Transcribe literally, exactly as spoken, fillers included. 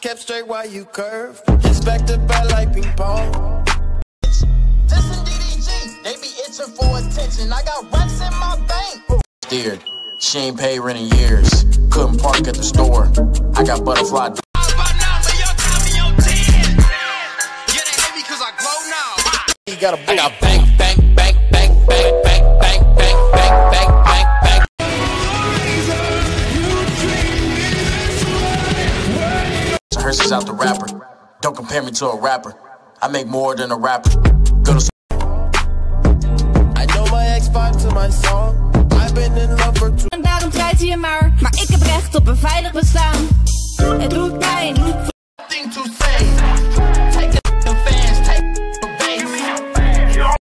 kept straight while you curve. It's back to back like ping pong. This is D D G. They be itching for attention. I got racks in my bank. Steered. She ain't paid rent in years. Couldn't park at the store. I got butterfly. You got a I got bank, bank, bank, bank, bank, bank. Versus out the rapper. Don't compare me to a rapper. I make more than a rapper. Go to I know my ex-vibe to my song. I've been in love for two. En daarom draait je maar, maar ik heb recht op een veilig bestaan. Het doet pijn. Nothing to say.